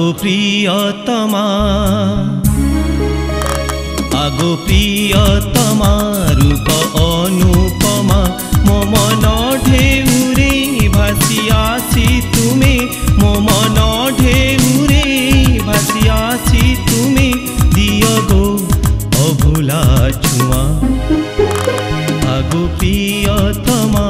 আগো প্রিয়তমা রূপ অনুপমা মো মন ঢেউরে ভাসি আসি তুমি মো মন ঢেউরে ভাসি আসি তুমি দিও গো অভুলা ছুঁয়া আগো প্রিয়তমা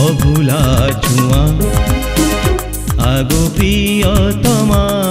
अभुला छुआ आगो प्रियतमा।